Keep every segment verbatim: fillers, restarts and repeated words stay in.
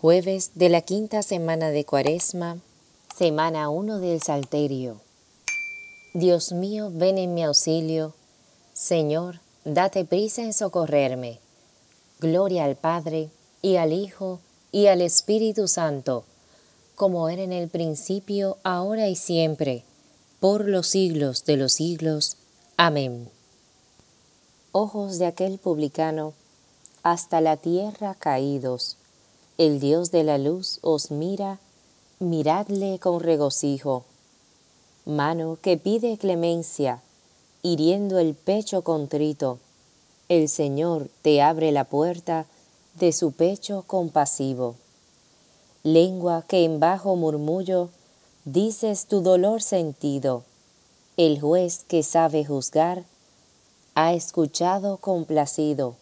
Jueves de la quinta semana de Cuaresma, semana uno del Salterio. Dios mío, ven en mi auxilio. Señor, date prisa en socorrerme. Gloria al Padre, y al Hijo, y al Espíritu Santo, como era en el principio, ahora y siempre, por los siglos de los siglos. Amén. Ojos de aquel publicano, hasta la tierra caídos, el Dios de la luz os mira, miradle con regocijo. Mano que pide clemencia, hiriendo el pecho contrito, el Señor te abre la puerta de su pecho compasivo. Lengua que en bajo murmullo, dices tu dolor sentido, el juez que sabe juzgar, ha escuchado complacido.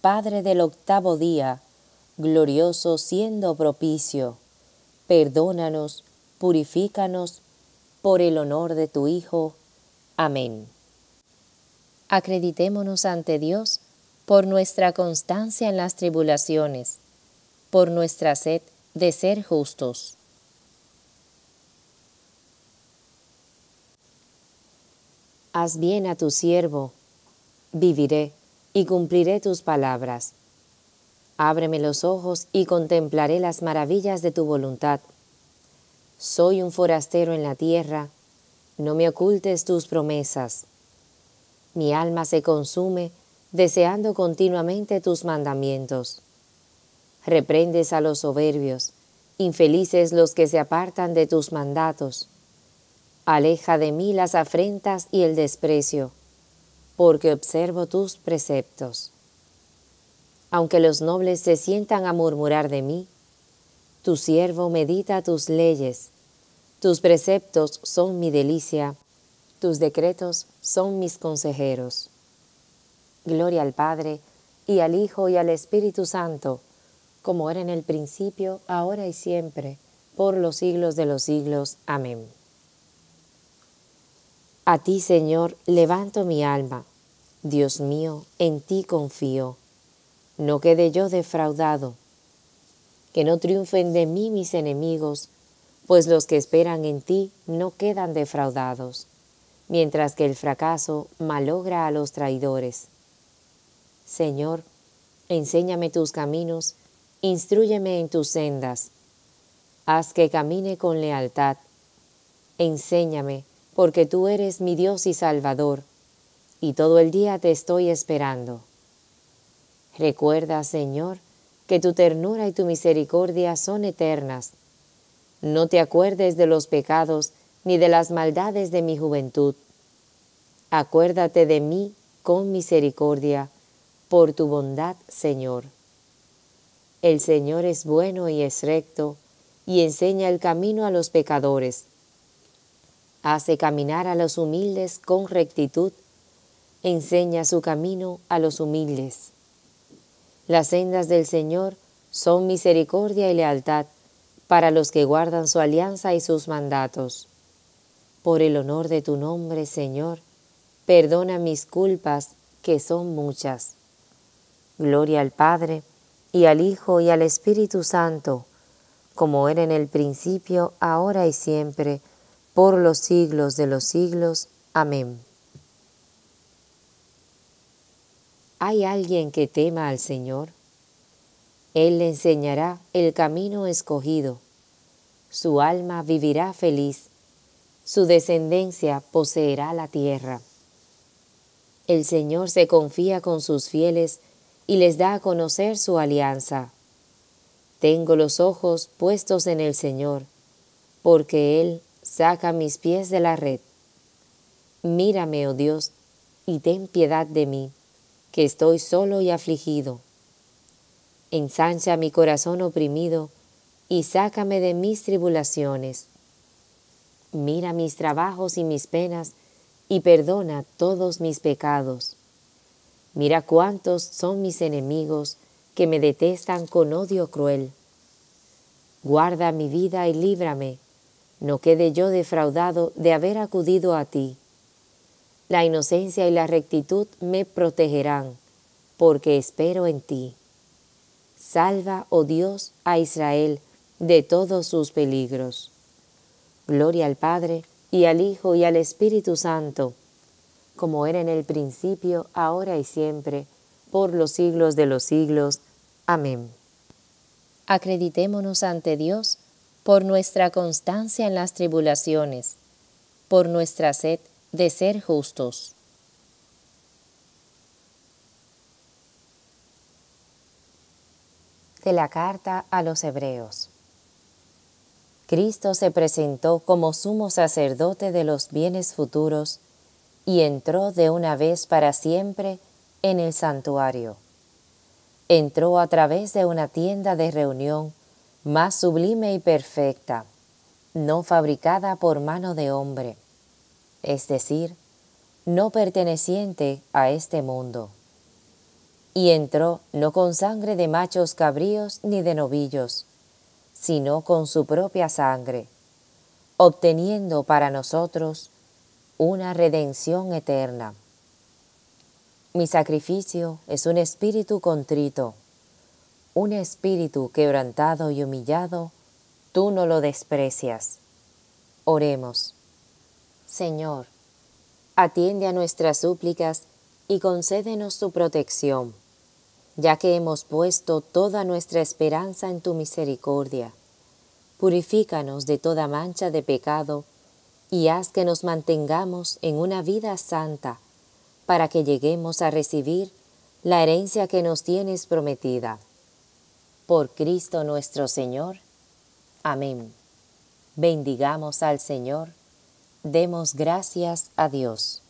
Padre del octavo día, glorioso siendo propicio, perdónanos, purifícanos, por el honor de tu Hijo. Amén. Acreditémonos ante Dios por nuestra constancia en las tribulaciones, por nuestra sed de ser justos. Haz bien a tu siervo, viviré y cumpliré tus palabras. Ábreme los ojos y contemplaré las maravillas de tu voluntad. Soy un forastero en la tierra, no me ocultes tus promesas. Mi alma se consume deseando continuamente tus mandamientos. Reprendes a los soberbios, infelices los que se apartan de tus mandatos. Aleja de mí las afrentas y el desprecio, porque observo tus preceptos. Aunque los nobles se sientan a murmurar de mí, tu siervo medita tus leyes, tus preceptos son mi delicia, tus decretos son mis consejeros. Gloria al Padre, y al Hijo, y al Espíritu Santo, como era en el principio, ahora y siempre, por los siglos de los siglos. Amén. A ti, Señor, levanto mi alma. Dios mío, en ti confío. No quede yo defraudado. Que no triunfen de mí mis enemigos, pues los que esperan en ti no quedan defraudados, mientras que el fracaso malogra a los traidores. Señor, enséñame tus caminos, instrúyeme en tus sendas. Haz que camine con lealtad. Enséñame, porque tú eres mi Dios y Salvador, y todo el día te estoy esperando. Recuerda, Señor, que tu ternura y tu misericordia son eternas. No te acuerdes de los pecados ni de las maldades de mi juventud. Acuérdate de mí con misericordia, por tu bondad, Señor. El Señor es bueno y es recto, y enseña el camino a los pecadores. Hace caminar a los humildes con rectitud, enseña su camino a los humildes. Las sendas del Señor son misericordia y lealtad para los que guardan su alianza y sus mandatos. Por el honor de tu nombre, Señor, perdona mis culpas, que son muchas. Gloria al Padre, y al Hijo, y al Espíritu Santo, como era en el principio, ahora y siempre, por los siglos de los siglos. Amén. ¿Hay alguien que tema al Señor? Él le enseñará el camino escogido. Su alma vivirá feliz. Su descendencia poseerá la tierra. El Señor se confía con sus fieles y les da a conocer su alianza. Tengo los ojos puestos en el Señor, porque Él saca mis pies de la red. Mírame, oh Dios, y ten piedad de mí, que estoy solo y afligido. Ensancha mi corazón oprimido, y sácame de mis tribulaciones. Mira mis trabajos y mis penas, y perdona todos mis pecados. Mira cuántos son mis enemigos, que me detestan con odio cruel. Guarda mi vida y líbrame, no quede yo defraudado de haber acudido a ti. La inocencia y la rectitud me protegerán, porque espero en ti. Salva, oh Dios, a Israel de todos sus peligros. Gloria al Padre, y al Hijo, y al Espíritu Santo, como era en el principio, ahora y siempre, por los siglos de los siglos. Amén. Acreditémonos ante Dios por nuestra constancia en las tribulaciones, por nuestra sed de ser justos. De la Carta a los Hebreos. Cristo se presentó como sumo sacerdote de los bienes futuros y entró de una vez para siempre en el santuario. Entró a través de una tienda de reunión más sublime y perfecta, no fabricada por mano de hombre, es decir, no perteneciente a este mundo. Y entró no con sangre de machos cabríos ni de novillos, sino con su propia sangre, obteniendo para nosotros una redención eterna. Mi sacrificio es un espíritu contrito, un espíritu quebrantado y humillado, tú no lo desprecias. Oremos. Señor, atiende a nuestras súplicas y concédenos tu protección, ya que hemos puesto toda nuestra esperanza en tu misericordia. Purifícanos de toda mancha de pecado y haz que nos mantengamos en una vida santa, para que lleguemos a recibir la herencia que nos tienes prometida. Por Cristo nuestro Señor. Amén. Bendigamos al Señor. Demos gracias a Dios.